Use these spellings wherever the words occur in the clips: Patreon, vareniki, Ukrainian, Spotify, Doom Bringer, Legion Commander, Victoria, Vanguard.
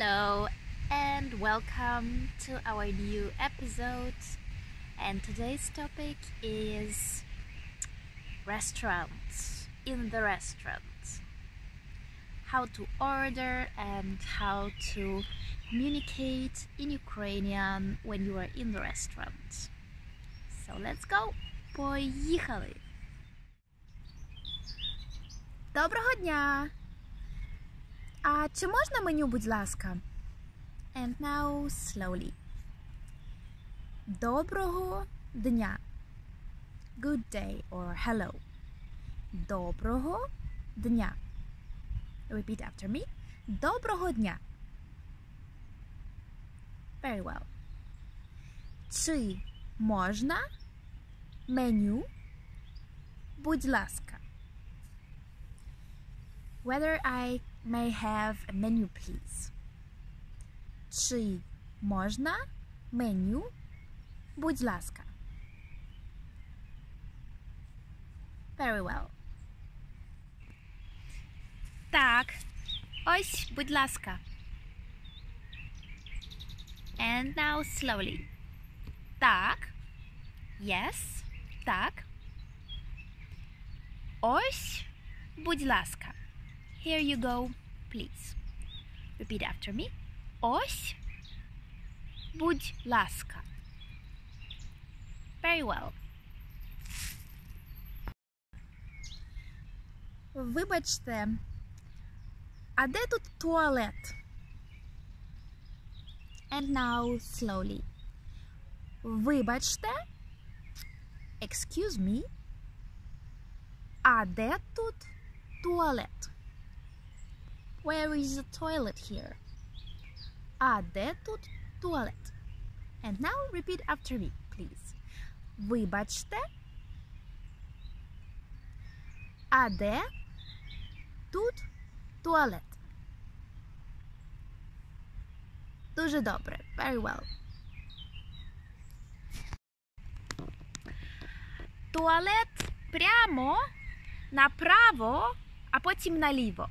Hello and welcome to our new episode, and today's topic is restaurants. In the restaurant, how to order and how to communicate in Ukrainian when you are in the restaurant. So let's go! Поїхали! Доброго дня! А чи можна меню, будь ласка? And now slowly. Доброго дня. Good day or hello. Доброго дня. Repeat after me. Доброго дня. Very well. Чи можна меню, будь ласка? Whether I may have a menu, please. Чи можна меню, будь ласка? Very well. Так, ось, будь ласка. And now slowly. Так. Yes. Так. Ось, будь ласка. Here you go, please. Repeat after me. Ось, будь ласка. Very well. Вибачте, а де тут туалет? And now slowly. Вибачте, excuse me, а де тут туалет? Where is the toilet here? А де тут туалет? And now repeat after me, please. Вибачте. А де тут туалет? Дуже добре. Very well. Туалет прямо, направо, а потім наліво.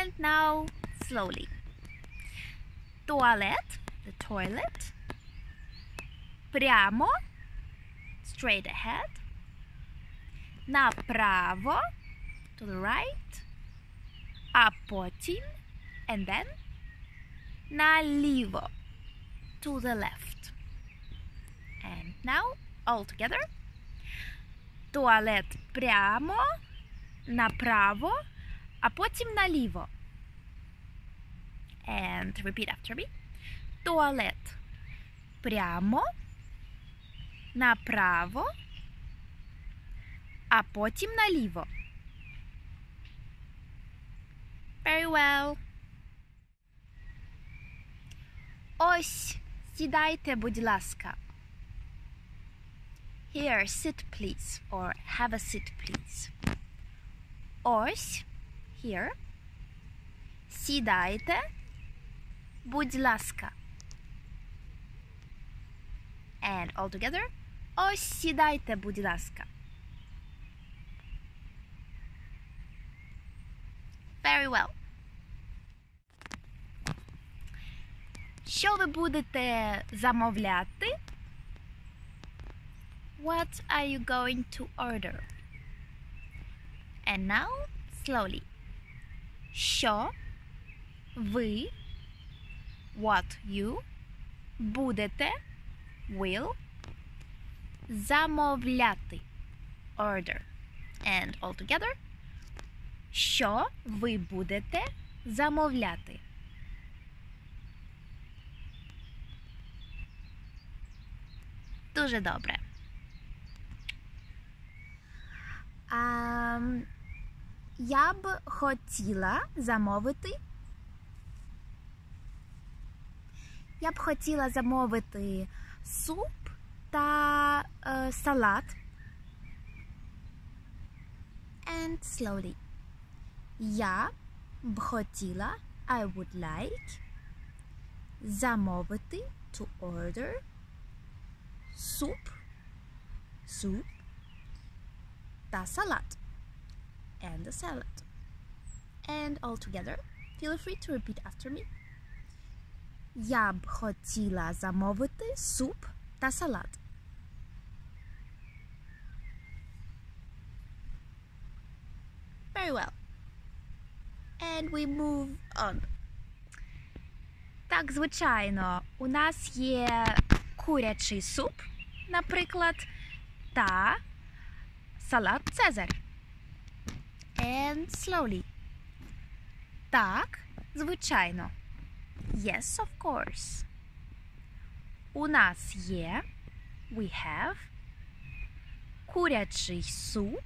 And now slowly. Туалет, the toilet. Прямо, straight ahead. Направо, to the right. А потім, and then, наліво, to the left. And now all together. Туалет прямо, направо, а потім наліво. And repeat after me. Туалет прямо, направо, а потім наліво. Very well. Ось, сідайте, будь ласка. Here, sit please, or have a seat please. Ось. Here. Сідайте, будь ласка. And all together. Ось, сідайте, будь ласка. Very well. Що ви будете замовляти? What are you going to order? And now, slowly. Що ви, what you, будете, will, замовляти, order. And all together. Що ви будете замовляти? Дуже добре. Я б хотіла замовити. Я б хотіла замовити суп та салат. And slowly. Я б хотіла, I would like, замовити, to order, суп та салат. And the salad. And all together. Feel free to repeat after me. Я б хотіла замовити суп та салат. Very well. And we move on. Так, звичайно, у нас є курячий суп, наприклад, та салат Цезар. And slowly. Так, звичайно. Yes, of course. У нас є, we have, курячий суп,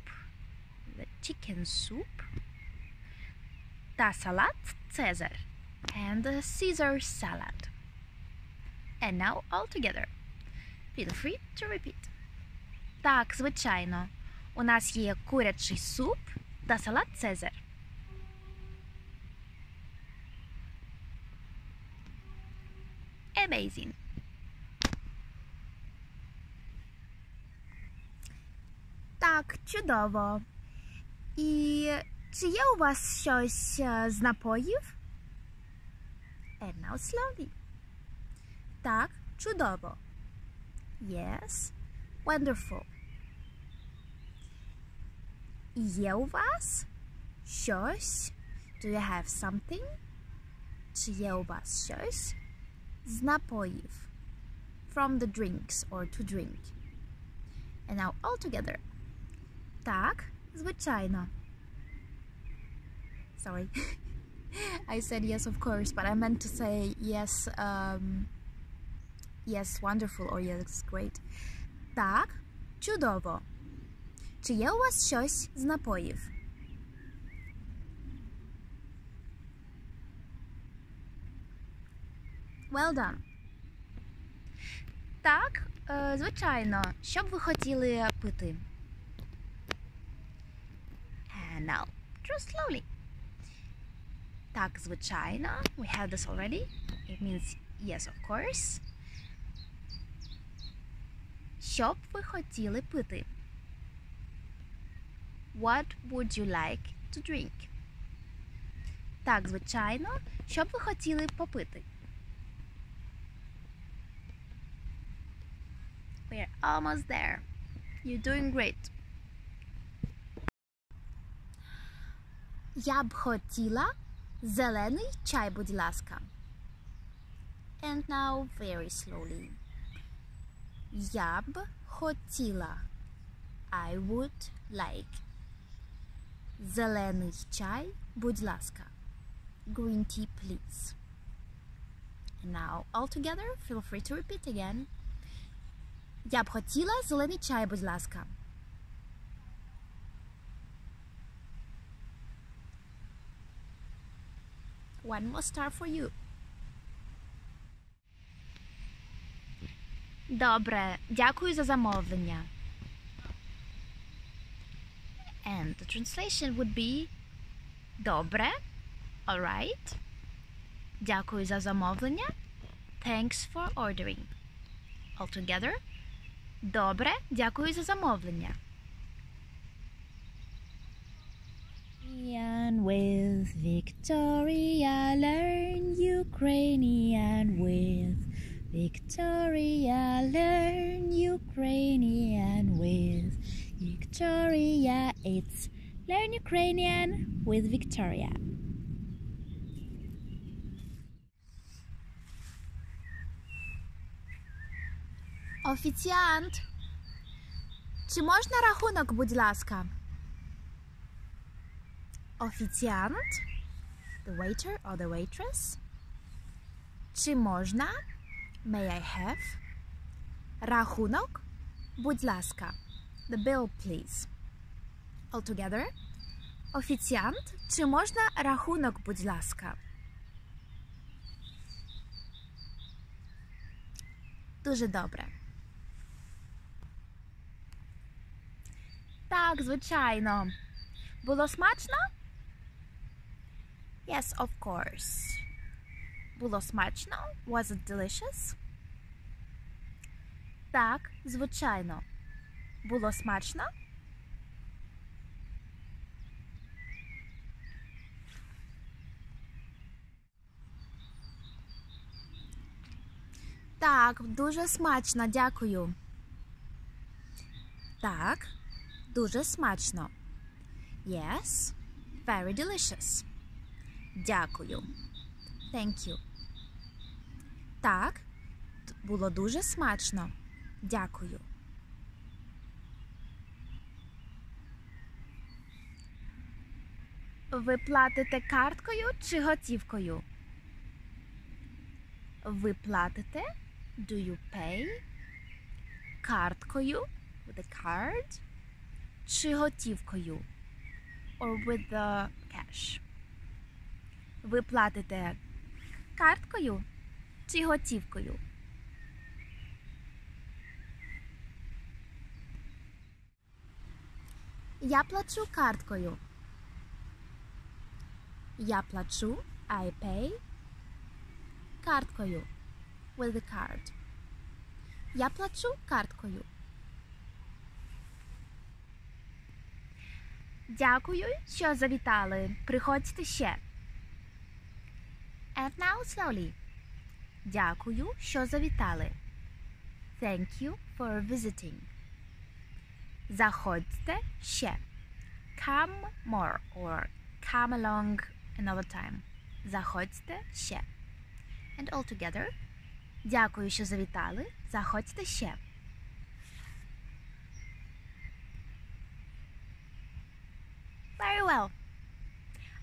the chicken soup, та салат Цезар, and the Caesar salad. And now all together. Feel free to repeat. Так, звичайно. У нас є курячий суп та салат Цезар. Amazing. Так, чудово. І чи є у вас щось з напоїв? And now slowly. Так, чудово. Yes, wonderful. І є у вас щось? Do you have something? Чи є у вас щось з напоїв? From the drinks or to drink. And now all together. Так, звичайно. Sorry. I said yes, of course, but I meant to say yes, yes, wonderful, or yes, great. Так, чудово. Чи є у вас щось з напоїв? Well done. Так, звичайно. Що б ви хотіли пити? And now, just slowly. Так, звичайно. We have this already. It means yes, of course. Що б ви хотіли пити? What would you like to drink? Так, звичайно. Що б ви хотіли попити? We're almost there. You're doing great. Я б хотіла зелений чай, будь ласка. And now very slowly. Я б хотіла. I would like. Зелений чай, будь ласка. Green tea, please. And now all together, feel free to repeat again. Я б хотіла зелений чай, будь ласка. One more star for you. Добре, дякую за замовлення. And the translation would be Добре, all right. Дякую за замовлення. Thanks for ordering. All together. Добре, дякую за замовлення. Ukrainian with Victoria, learn Ukrainian with Victoria, learn Ukrainian with Victoria. It's Learn Ukrainian with Victoria. Офіціант, чи можна рахунок, будь ласка? Офіціант, the waiter or the waitress. Чи можна, may I have, рахунок, будь ласка, the bill, please. All together. Офіціант, чи можна рахунок, будь ласка? Дуже добре. Так, звичайно. Було смачно? Yes, of course. Було смачно? Was it delicious? Так, звичайно. Було смачно? Так, дуже смачно, дякую. Так, дуже смачно. Yes, very delicious. Дякую. Thank you. Так, було дуже смачно. Дякую. Ви платите карткою чи готівкою? Ви платите? Do you pay? Карткою? With a card? Чи готівкою? Or with the cash? Ви платите карткою чи готівкою? Я плачу карткою. Я плачу, I pay, карткою, with the card. Я плачу карткою. Дякую, що завітали. Приходьте ще. And now slowly. Дякую, що завітали. Thank you for visiting. Заходьте ще. Come more or come along another time. Заходьте ще. And all together. Дякую, що завітали. Заходьте ще. Very well.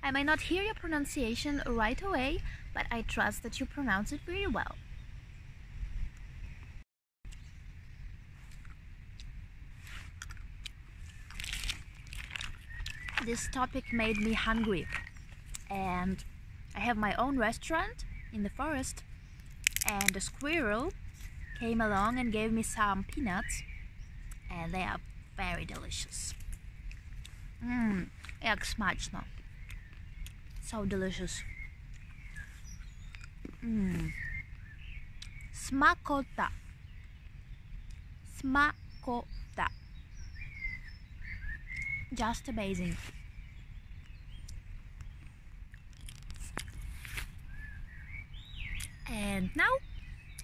I may not hear your pronunciation right away, but I trust that you pronounce it very well. This topic made me hungry, and I have my own restaurant in the forest, and a squirrel came along and gave me some peanuts, and they are very delicious. Як смачно. So delicious. Смакота. Смакота. Just amazing. And now,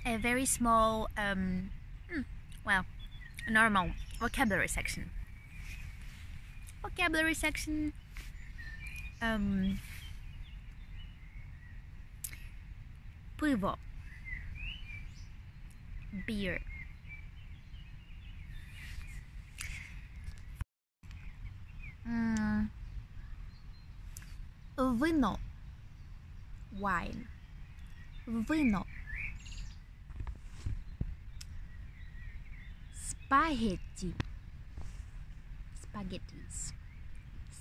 a very small, well, normal vocabulary section. Vocabulary section. Пиво. Beer. Вино. Wine. Вино. Спагетті. Spaghettis.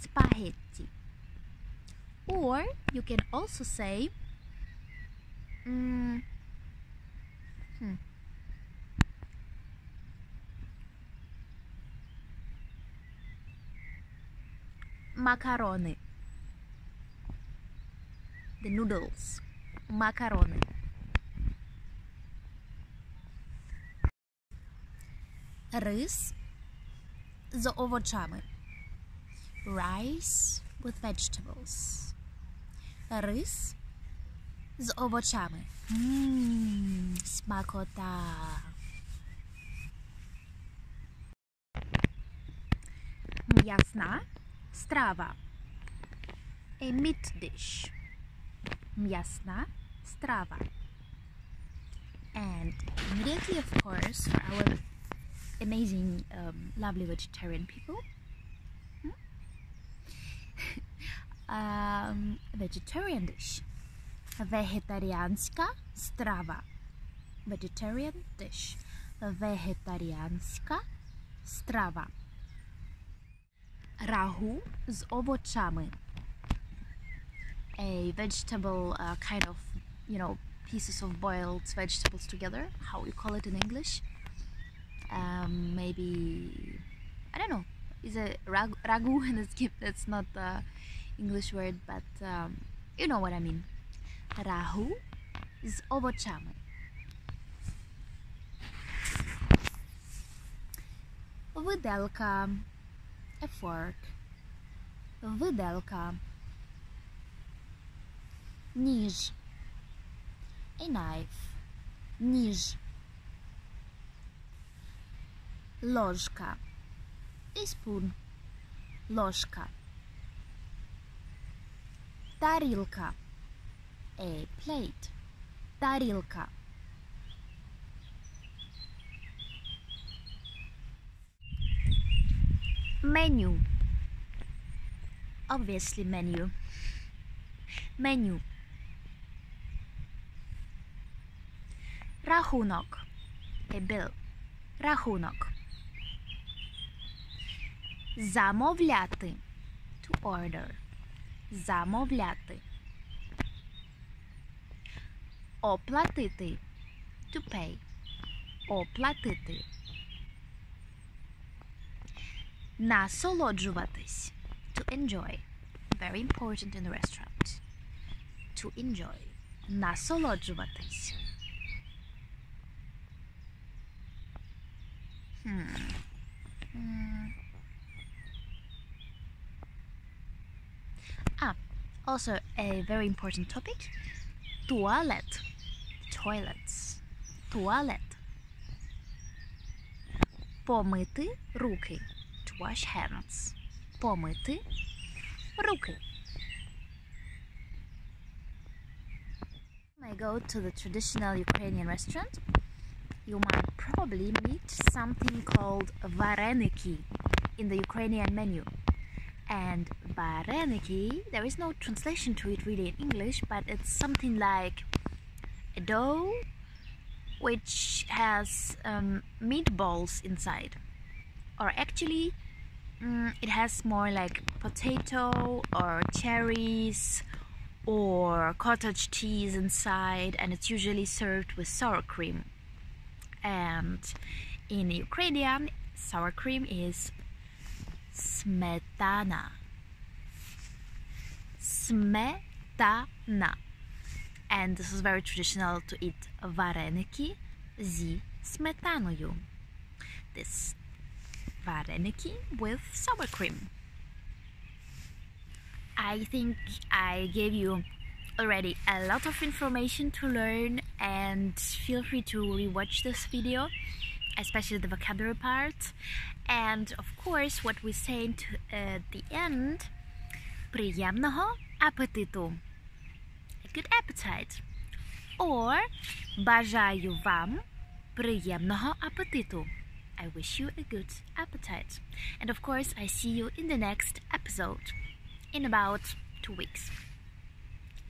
Spaghetti. Or you can also say macaroni. The noodles. Macaroni. Рис з овочами. Rice with vegetables. Рис з овочами. Смакота. М'ясна страва. A meat dish. М'ясна страва. And immediately, of course, for our amazing, lovely vegetarian people, vegetarian dish. Вегетаріанська страва. Vegetarian dish. Вегетаріанська страва. Рагу з овочами. A vegetable kind of, you know, pieces of boiled vegetables together. How you call it in English? Maybe, I don't know. Is a ragu, and that's not the English word, but you know what I mean. Рагу з овочами. Виделка. A fork. Виделка. Ніж. A knife. Ніж. ложка и спун, ложка, тарелка, a plate, тарелка. Menu, obviously menu, menu. Rachunok, a bill, rachunok. Замовляти, to order, замовляти. Оплатити, to pay, оплатити. Насолоджуватись, to enjoy, very important in the restaurant, to enjoy, насолоджуватись. Also a very important topic, туалет, toilets, туалет. Помити руки, to wash hands, помити руки. When I go to the traditional Ukrainian restaurant, you might probably meet something called vareniki in the Ukrainian menu. And vareniki, there is no translation to it really in English, but it's something like a dough which has meatballs inside, or actually it has more like potato or cherries or cottage cheese inside, and it's usually served with sour cream. And in Ukrainian, sour cream is сметана, сметана, and this is very traditional to eat вареники зі сметаною. This вареники with sour cream. I think I gave you already a lot of information to learn, and feel free to rewatch this video, especially the vocabulary part, and of course what we say at the end. Приємного апетиту, a good appetite, or бажаю вам приємного апетиту, I wish you a good appetite. And of course I see you in the next episode in about 2 weeks.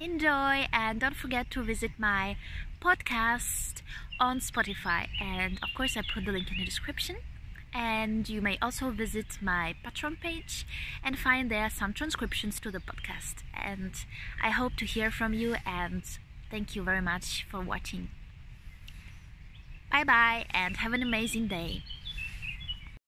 Enjoy, and don't forget to visit my podcast on Spotify, and of course I put the link in the description. And you may also visit my Patreon page and find there some transcriptions to the podcast. And I hope to hear from you, and thank you very much for watching. Bye bye, and have an amazing day.